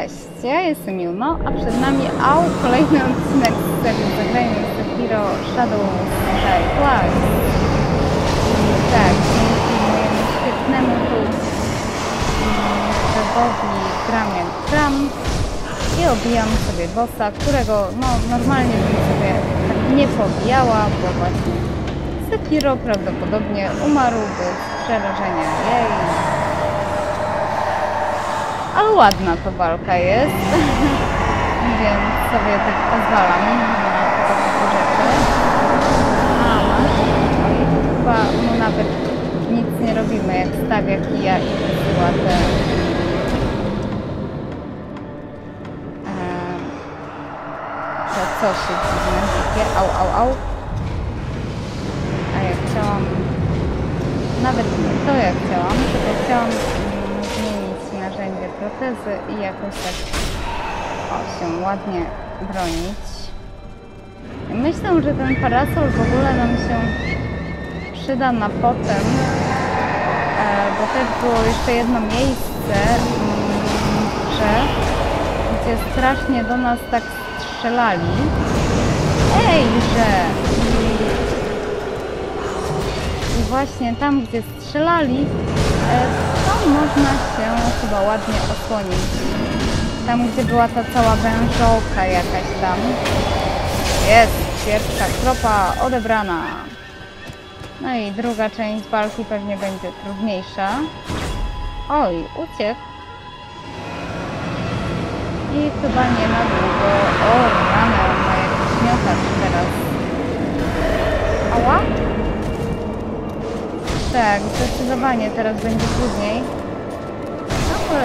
Cześć, ja jestem Yuno, a przed nami kolejny odcinek z serii Zagrajmy w Sekiro: Shadows Die Twice. Tak, dzięki mojemu świetnemu wybowi gram jak gram i obijam sobie bossa, którego normalnie bym sobie tak nie pobijała, bo właśnie Sekiro prawdopodobnie umarł bez przerażenia jej. Ale ładna to walka jest, więc sobie tak pozwalam na takie rzeczy. A masz, chyba mu nawet nic nie robimy, jak stawia kija i wysyła te coś dziwne, au. A ja chciałam, nawet nie to jak chciałam, tylko chciałam narzędzie protezy i jakoś tak się ładnie bronić. Myślę, że ten parasol w ogóle nam się przyda na potem, bo też było jeszcze jedno miejsce, gdzie strasznie do nas tak strzelali. I właśnie tam, gdzie strzelali, to można się chyba ładnie osłonić. Tam, gdzie była ta cała wężołka jakaś tam. Jest! Pierwsza kropa odebrana. No i druga część walki pewnie będzie trudniejsza. Oj, uciekł. I chyba nie na długo. O, rano, ma jakiś miotacz teraz. Ała? Tak, zdecydowanie teraz będzie trudniej. No,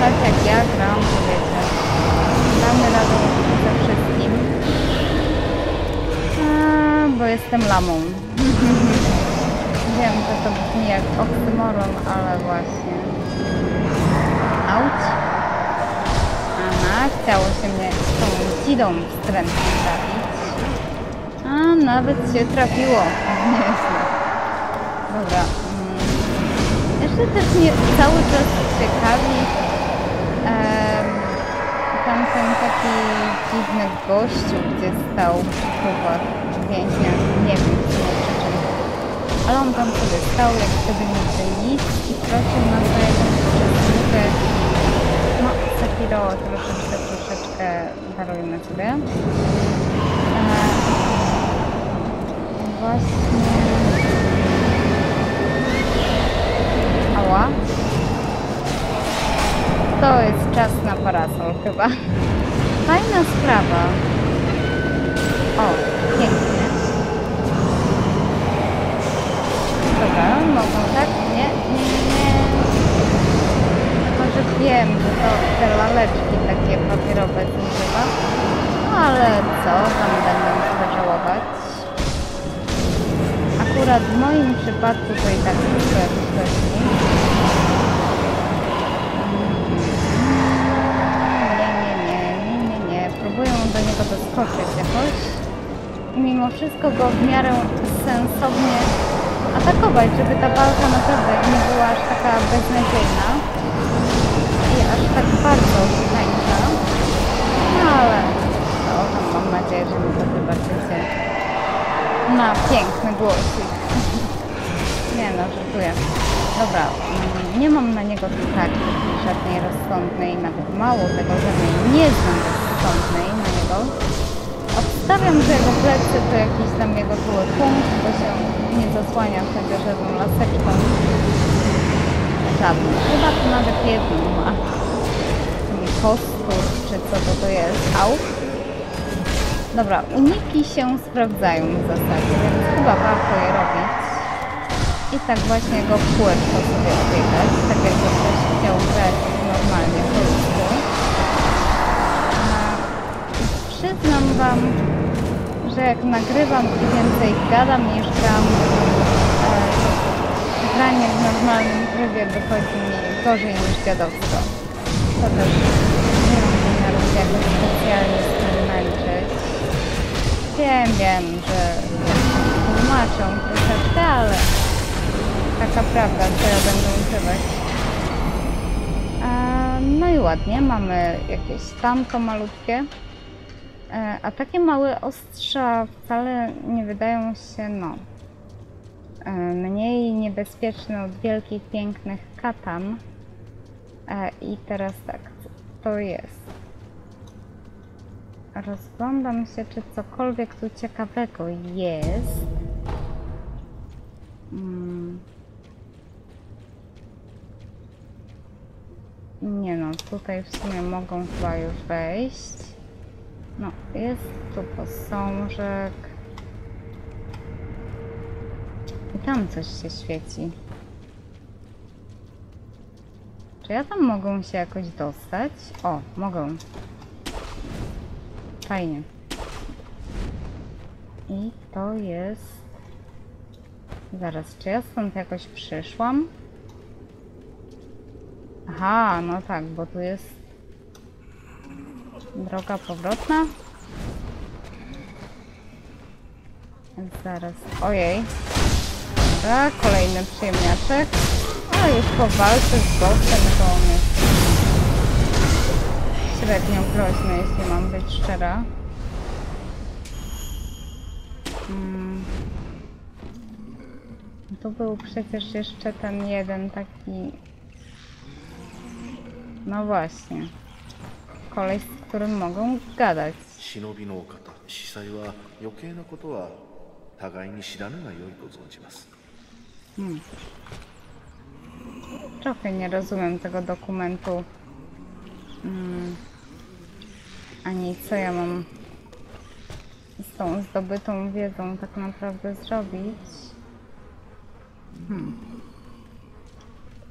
tak jak ja gram, wiecie, damy radę ze wszystkim, bo jestem lamą. Wiem, że to brzmi jak oksymoron, ale właśnie. Auć. Aha, chciało się mnie z tą dzidą wstrętnie trafić. A nawet się trafiło. Dobra. Jeszcze też mnie cały czas ciekawi tamten taki dziwny gościu, gdzie stał chyba więźnia, nie wiem czy czym. Ale on tam sobie stał, jak wtedy nigdy nic i prosił nas o jakąś przesłówkę. No, Sekiro troszeczkę darujmy sobie. Właśnie... To jest czas na parasol chyba. Fajna sprawa. O, pięknie. Dobra, mogą tak? Nie. Tylko, że wiem, że to te laleczki takie papierowe zużywa. No ale co, tam będę sobie żałować. Akurat w moim przypadku to i tak coś. Do niego doskoczyć jakoś i mimo wszystko go w miarę sensownie atakować, żeby ta walka naprawdę nie była aż taka beznadziejna i aż tak bardzo tańsza. No ale to tam mam nadzieję, że mi to wybaczycie na piękny głosik. Nie no, żartuję. Dobra, nie mam na niego takiej żadnej rozsądnej, nawet mało tego, że mnie nie znam rozsądnej na niego. Obstawiam, że jego plecy to jakiś tam jego zły punkt, bo się nie zasłania wtedy żadną laseczką. Żadną, chyba to nawet jedną ma. Kostur, czy co to jest? Au. Dobra, uniki się sprawdzają w zasadzie, więc chyba warto je robić. I tak właśnie go w kółeczko sobie obiegać, tak jakby ktoś chciał grać normalnie w kółeczku. Przyznam wam, że jak nagrywam i więcej gadam niż gram, granie w normalnym trybie wychodzi mi gorzej niż dziadowsko. To też nie mam zamiaru jakoś specjalnie z tym męczyć. Wiem, że tłumaczą troszeczkę, ale... taka prawda, co ja będę używać. No i ładnie, mamy jakieś stanko malutkie. A takie małe ostrza wcale nie wydają się, no, mniej niebezpieczne od wielkich, pięknych katan. I teraz tak, to jest. Rozglądam się, czy cokolwiek tu ciekawego jest. Nie no, tutaj w sumie mogą chyba już wejść. No, jest tu posążek. I tam coś się świeci. Czy ja tam mogę się jakoś dostać? O, mogę. Fajnie. I to jest... Zaraz, czy ja stąd jakoś przyszłam? Aha, no tak, bo tu jest droga powrotna. Zaraz, ojej. Dobra, kolejny przyjemniaczek. Ale już po walce z bossem to on jest średnio groźny, jeśli mam być szczera. Tu był przecież jeszcze ten jeden taki... No właśnie. Koleś, z którym mogą gadać. Trochę nie rozumiem tego dokumentu. Ani co ja mam z tą zdobytą wiedzą tak naprawdę zrobić.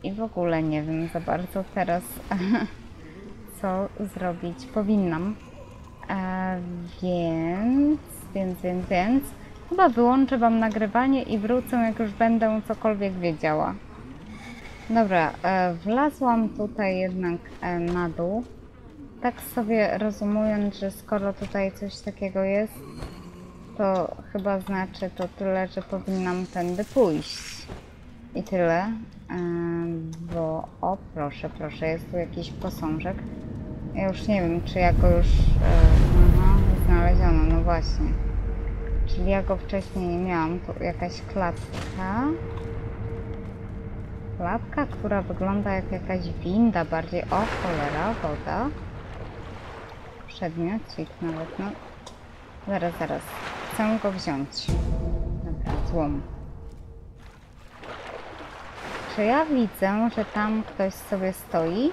I w ogóle nie wiem za bardzo teraz, co zrobić powinnam. Więc... Chyba wyłączę wam nagrywanie i wrócę, jak już będę cokolwiek wiedziała. Dobra, wlazłam tutaj jednak na dół. Tak sobie rozumując, że skoro tutaj coś takiego jest, to chyba znaczy to tyle, że powinnam tędy pójść. I tyle. Bo... O, proszę, proszę, jest tu jakiś posążek. Ja już nie wiem, czy ja go już... Aha, znaleziono, no właśnie. Czyli ja go wcześniej nie miałam. Tu jakaś klatka. Klatka, która wygląda jak jakaś winda bardziej. O, cholera, woda. Przedmiocik nawet, no. Zaraz, zaraz. Chcę go wziąć. Dobra, złom. Czy ja widzę, że tam ktoś sobie stoi?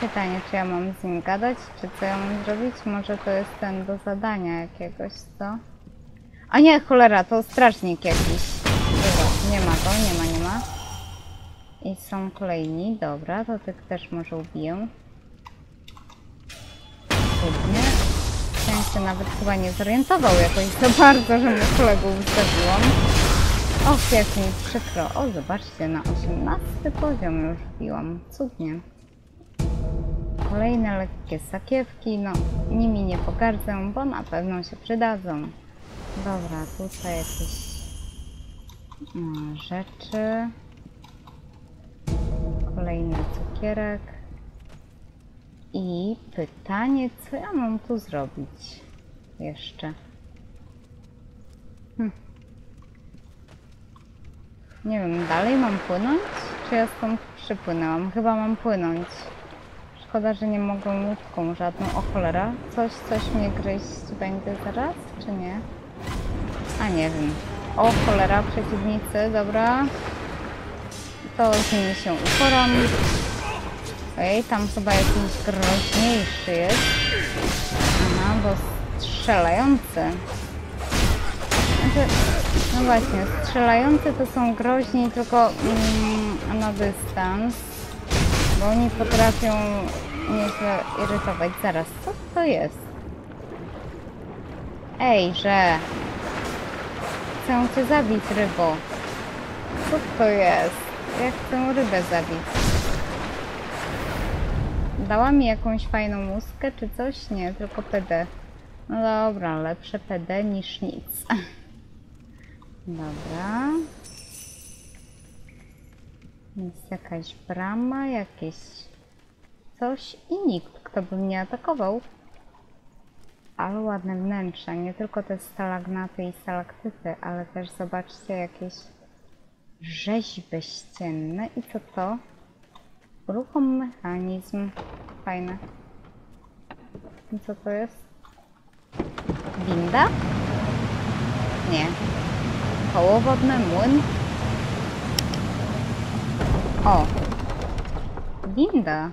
Pytanie, czy ja mam z nim gadać, czy co ja mam zrobić? Może to jest ten do zadania jakiegoś, co? A nie, cholera, to strażnik jakiś. Nie ma go, nie ma. I są kolejni, dobra, to tych też może ubiję. Cudnie. Ten się nawet chyba nie zorientował jakoś za bardzo, że mu kolegów ustawiłam. Och, jak mi przykro. O, zobaczcie, na 18 poziom już wbiłam. Cudnie. Kolejne lekkie sakiewki, no nimi nie pogardzę, bo na pewno się przydadzą. Dobra, tutaj jakieś rzeczy. Kolejny cukierek. I pytanie, co ja mam tu zrobić jeszcze? Nie wiem, dalej mam płynąć? Czy ja stąd przypłynęłam? Chyba mam płynąć. Szkoda, że nie mogę łódką żadną. O cholera, coś mnie gryźć będzie zaraz, czy nie? A nie wiem. O cholera, przeciwnicy, dobra. To z nimi się uporam. Ej, tam chyba jakiś groźniejszy jest. Aha, bo strzelający. Znaczy, no właśnie, strzelający to są groźni tylko na dystans. Bo oni potrafią mnie irytować. Zaraz, co to jest? Ej, że... Chcę cię zabić, rybo. Co to jest? Ja chcę rybę zabić. Dała mi jakąś fajną muskę czy coś? Nie, tylko PD. No dobra, lepsze PD niż nic. Dobra. Jest jakaś brama, jakieś coś i nikt, kto by mnie atakował. Ale ładne wnętrze, nie tylko te stalagnaty i stalaktyty, ale też zobaczcie jakieś rzeźby ścienne i co to? Ruchom mechanizm. Fajne. I co to jest? Winda? Nie. Koło wodne, młyn. O! Winda!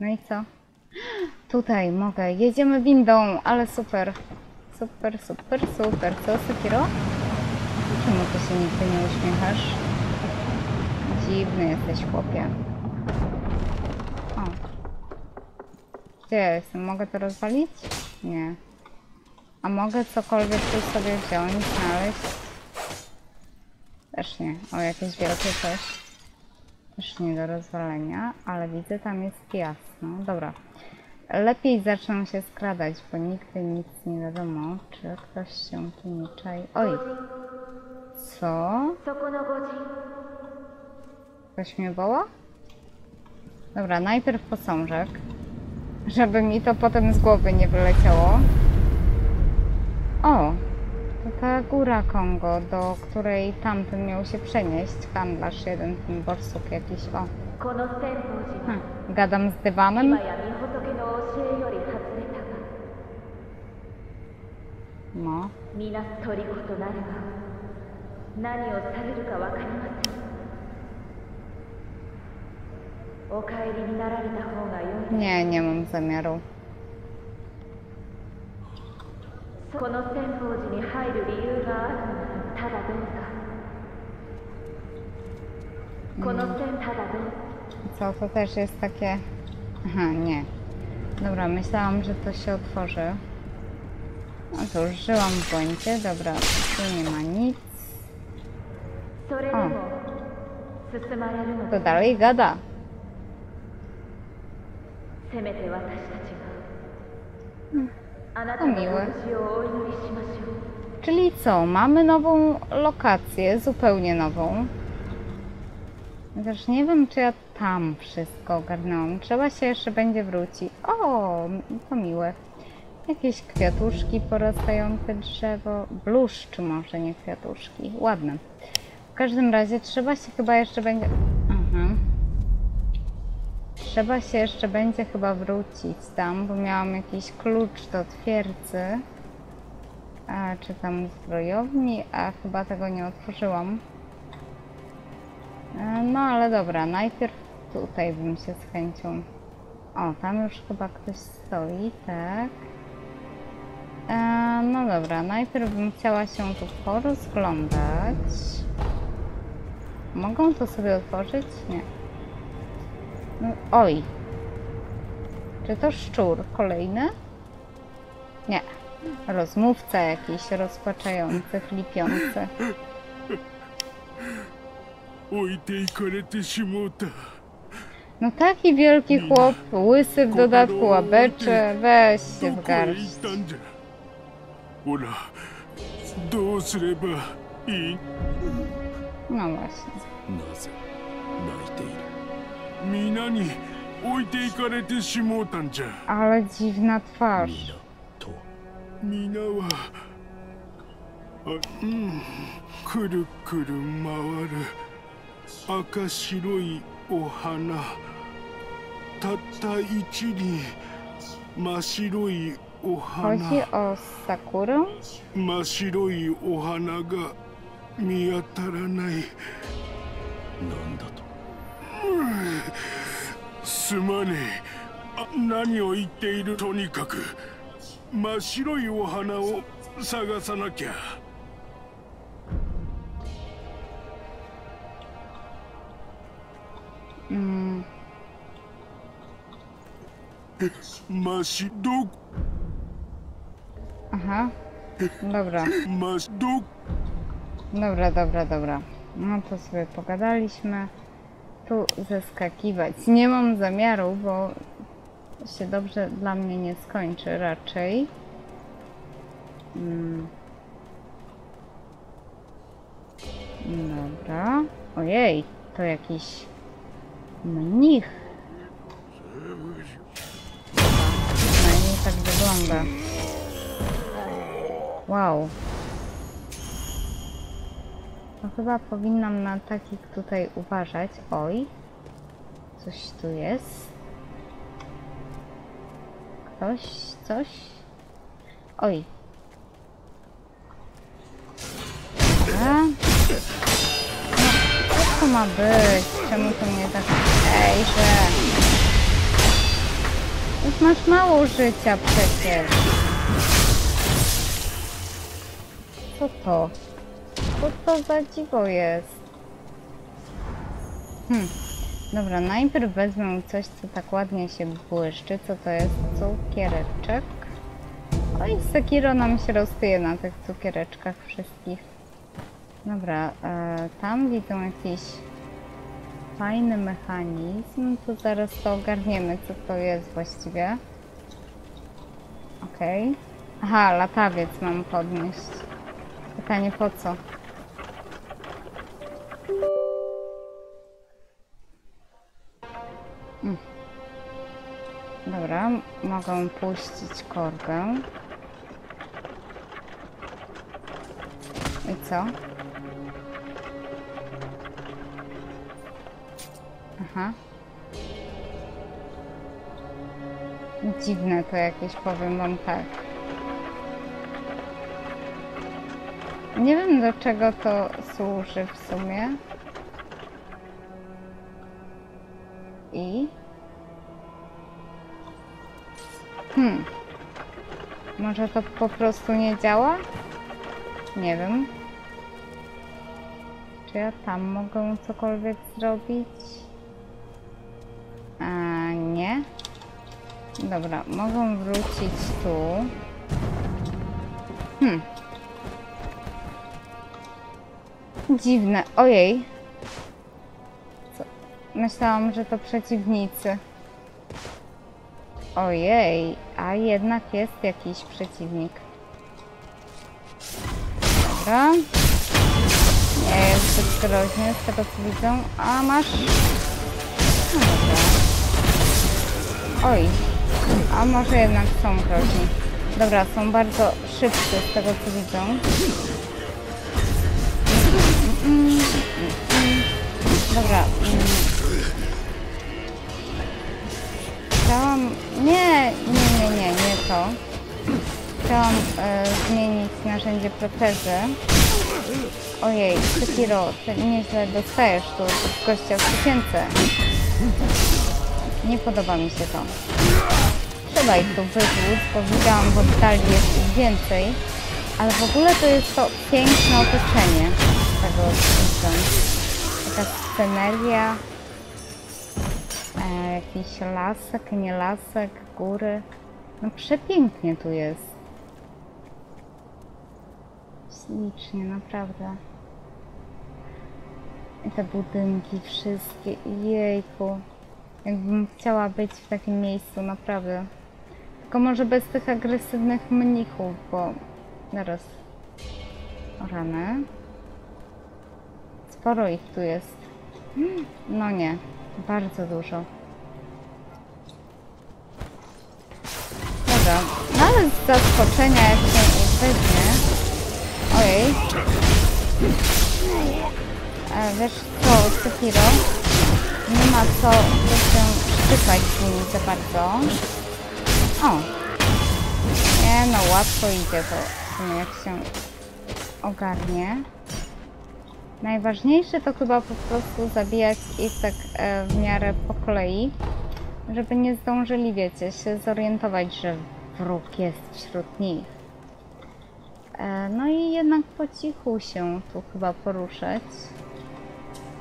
No i co? Tutaj mogę. Jedziemy windą, ale super. Super, super, super. Co, Sekiro? Czemu to się nigdy nie uśmiechasz? Dziwny jesteś, chłopie. O. Gdzie ja jestem? Mogę to rozwalić? Nie. A mogę cokolwiek tu sobie wziąć, znaleźć? Też nie. O, jakieś wielkie coś. Też nie do rozwalenia, ale widzę, tam jest jasno. Dobra. Lepiej zaczną się skradać, bo nigdy nic nie wiadomo, czy ktoś się tu nie czai. Oj! Co? Ktoś mnie woła? Dobra, najpierw posążek, żeby mi to potem z głowy nie wyleciało. O! To ta góra Kongo, do której tamten miał się przenieść. Handlarz jeden, ten borsuk jakiś, o. Gadam z dywanem. No. Nie, nie mam zamiaru. Co, to też jest takie... Aha, nie. Dobra, myślałam, że to się otworzy. No to już żyłam w błędzie. Dobra, tu nie ma nic. O. To dalej gada. To miłe. Czyli co? Mamy nową lokację, zupełnie nową. Też nie wiem, czy ja tam wszystko ogarnęłam. Trzeba się jeszcze będzie wrócić. O, to miłe. Jakieś kwiatuszki porastające drzewo. Bluszcz może, nie kwiatuszki. Ładne. W każdym razie trzeba się chyba jeszcze będzie... Aha. Trzeba się jeszcze będzie chyba wrócić tam, bo miałam jakiś klucz do twierdzy. A, czy tam zbrojowni? A chyba tego nie otworzyłam. No ale dobra, najpierw tutaj bym się z chęcią... O, tam już chyba ktoś stoi, tak? No dobra, najpierw bym chciała się tu porozglądać. Mogą to sobie otworzyć? Nie. No, oj! Czy to szczur kolejny? Nie. Rozmówca jakiś rozpaczający, chlipiący. No taki wielki chłop, łysy w dodatku łabęczy, weź się w garść. No właśnie. Ale dziwna twarz. Chodzi o Sakurę? Aha, dobra. Dobra, dobra, dobra. No to sobie pogadaliśmy. Tu zeskakiwać nie mam zamiaru, bo się dobrze dla mnie nie skończy raczej. Dobra. Ojej. to jakiś mnich. Przynajmniej tak wygląda. Wow. No chyba powinnam na takich tutaj uważać. Oj. Coś tu jest. Ktoś? Coś? Oj. A? No, co to ma być? Czemu to mnie tak... Ejże! Już masz mało życia przecież. Co to? Co to za dziwo jest? Dobra, najpierw wezmę coś, co tak ładnie się błyszczy. Co to jest? Cukiereczek. Oj, Sekiro nam się roztyje na tych cukiereczkach wszystkich. Dobra, tam widzą jakiś fajny mechanizm. Tu zaraz to ogarniemy, co to jest właściwie. Okej. Aha, latawiec mam podnieść. Pytanie po co? Dobra, mogę puścić korgę. I co? Aha. Dziwne to jakieś, powiem wam tak. Nie wiem, do czego to służy w sumie. I... Może to po prostu nie działa? Nie wiem. Czy ja tam mogę cokolwiek zrobić? A nie. Dobra, mogę wrócić tu. Dziwne. Ojej. Co? Myślałam, że to przeciwnicy. Ojej, a jednak jest jakiś przeciwnik. Dobra. Nie jest zbyt groźnie z tego, co widzę. A masz... No dobra. Oj, a może jednak są groźni. Dobra, są bardzo szybcy z tego, co widzę. Dobra. Chciałam... Nie to. Chciałam zmienić narzędzie protezy. Ojej, Sekiro, ty nieźle dostajesz tu od gościa w sukience. Nie podoba mi się to. Trzeba ich tu wyrzuć, bo widziałam w oddali jest ich więcej. Ale w ogóle to jest to piękne otoczenie tego odcinka. Taka sceneria. Jakiś lasek, nie lasek, góry. No przepięknie tu jest. Ślicznie, naprawdę. I te budynki wszystkie, jejku. Jakbym chciała być w takim miejscu, naprawdę. Tylko może bez tych agresywnych mnichów, bo... Zaraz. O rany. Sporo ich tu jest. No nie. Bardzo dużo. Dobra, nawet z zaskoczenia jak się weźmie. Ojej. Wiesz co, Sekiro? Nie ma co się szczypać z nimi za bardzo. O! Nie no, łatwo idzie to w sumie, jak się ogarnie. Najważniejsze to chyba po prostu zabijać ich tak w miarę po kolei, żeby nie zdążyli, wiecie, się zorientować, że wróg jest wśród nich. No i jednak po cichu się tu chyba poruszać.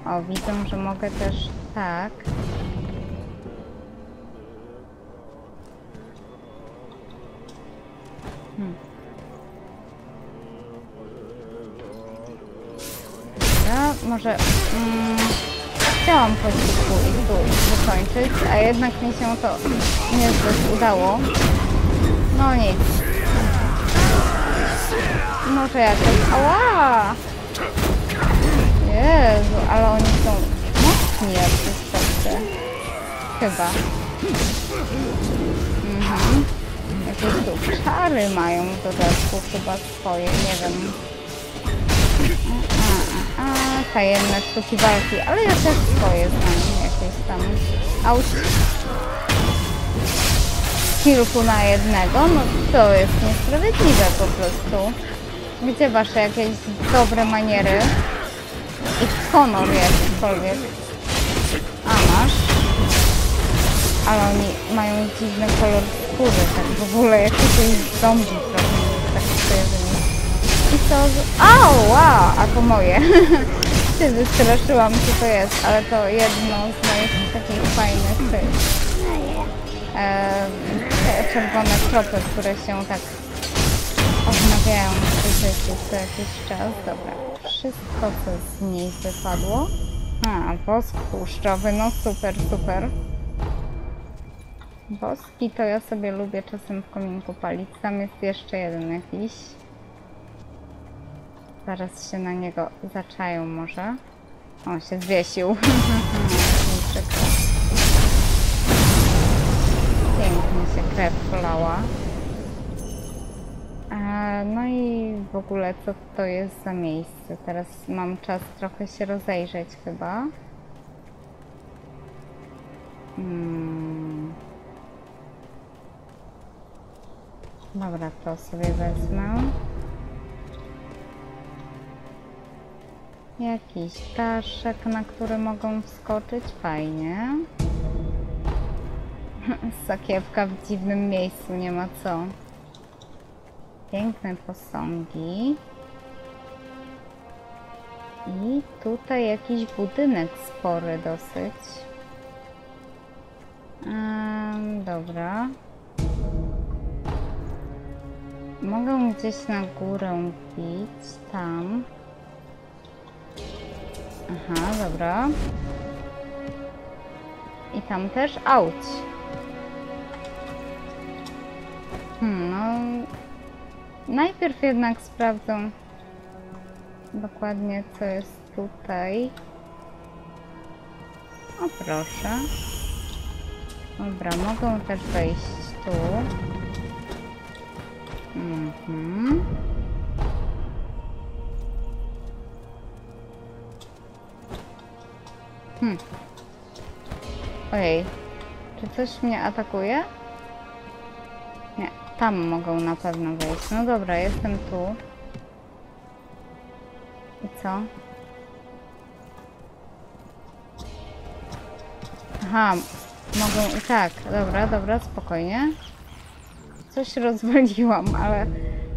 O, widzę, że mogę też tak. Może chciałam po cichu ich tu wykończyć, a jednak mi się to niezbyt udało. No nic. Może jakoś... Ała! Jezu, ale oni są mijać przez przejście. Chyba. Mhm. Jakieś tu czary mają w dodatku chyba swoje, nie wiem. Tajemne sztuki walki, ale ja też swoje znam jakieś tam. Auć. Kilku na jednego, no to jest niesprawiedliwe po prostu. Gdzie wasze jakieś dobre maniery? I honor jakikolwiek. A masz? Ale oni mają dziwny kolor skóry, tak w ogóle jak jakieś zombie trochę, tak kojarzymy. I to... O, wow! A to moje. Się wystraszyłam, co to jest, ale to jedno z moich takich fajnych tych. Te czerwone kropy, które się tak odnawiają w tej rzeczy co jakiś czas. Dobra, wszystko co z niej wypadło. A, wosk tłuszczowy, no super, super. Woski to ja sobie lubię czasem w kominku palić. Tam jest jeszcze jeden jakiś. Zaraz się na niego zaczają może. O, się zwiesił. Pięknie się krew polała. No i w ogóle co to jest za miejsce? Teraz mam czas trochę się rozejrzeć chyba. Dobra, to sobie wezmę. Jakiś ptaszek, na który mogą wskoczyć. Fajnie. Sakiewka w dziwnym miejscu, nie ma co. Piękne posągi. I tutaj jakiś budynek spory dosyć. Dobra. Mogę gdzieś na górę bić, tam. Aha, dobra. I tam też auć. No, najpierw jednak sprawdzę dokładnie co jest tutaj. O proszę. Dobra, mogą też wejść tu. Ojej, czy coś mnie atakuje? Tam mogą na pewno wejść. No dobra, jestem tu. I co? Aha, mogą i tak. Dobra, dobra, spokojnie. Coś rozwaliłam, ale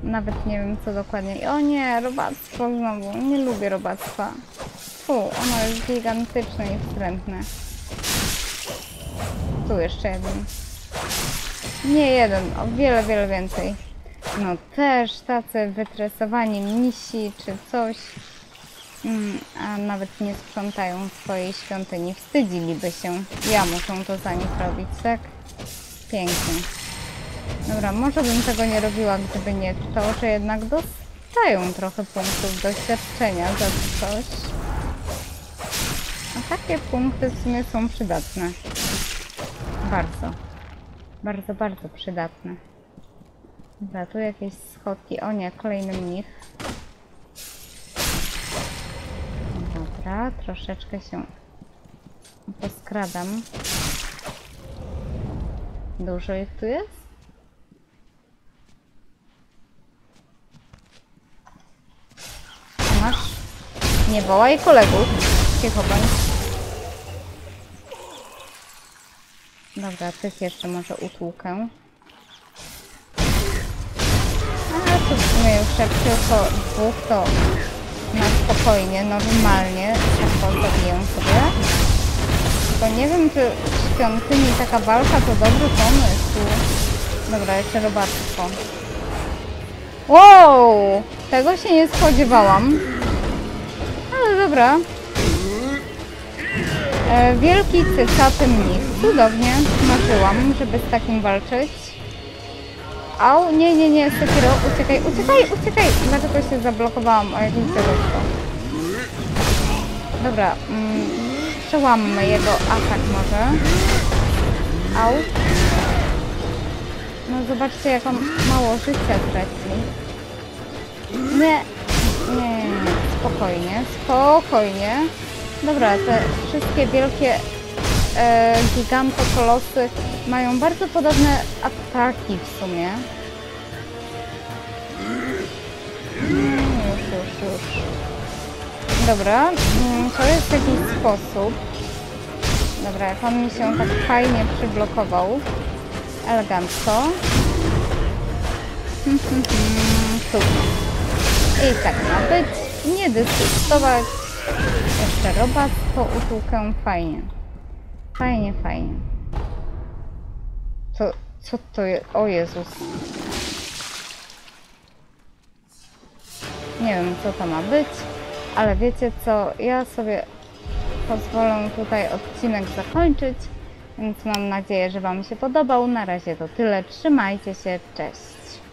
nawet nie wiem co dokładnie. O nie, robactwo znowu. Nie lubię robactwa. Fu, ono jest gigantyczne i wstrętne. Tu jeszcze jeden. Nie jeden, o wiele, wiele więcej. No też tacy wytresowani misi czy coś, a nawet nie sprzątają swojej świątyni. Wstydziliby się. Ja muszę to za nich robić, tak? Pięknie. Dobra, może bym tego nie robiła, gdyby nie to, że jednak dostają trochę punktów doświadczenia za coś. A takie punkty w sumie są przydatne. Bardzo. Bardzo, bardzo przydatne. Dobra, tu jakieś schodki. O nie, kolejny mnich. Dobra, troszeczkę się poskradam. Dużo ich tu jest? Masz? Nie wołaj kolegów. Cicho bądź. Dobra, tych jeszcze może utłukę. A tu w sumie już jak tylko dwóch, to na spokojnie, normalnie tak zabiję sobie. Tylko nie wiem, czy w świątyni taka walka to dobry pomysł. Dobra, jeszcze robactwo. Wow! Tego się nie spodziewałam. Ale dobra. Wielki cycaty mnich. Cudownie marzyłam, żeby z takim walczyć. Au, nie, nie, nie, Sekiro, uciekaj, uciekaj, uciekaj! Dlaczego się zablokowałam o jakimś tego. Dobra, Przełammy jego atak może. Au. No zobaczcie, jak on mało życia traci. Nie. Nie, spokojnie, spokojnie. Dobra, te wszystkie wielkie gigantokolosy mają bardzo podobne ataki w sumie. Już. Dobra, to jest jakiś sposób. Dobra, jak on mi się tak fajnie przyblokował. Elegancko. Super. I tak ma być, nie dyskutować. Jeszcze robak po utłukę, fajnie. Fajnie, fajnie. Co to jest? O Jezus. Nie wiem, co to ma być, ale wiecie co, ja sobie pozwolę tutaj odcinek zakończyć, więc mam nadzieję, że wam się podobał. Na razie to tyle, trzymajcie się, cześć.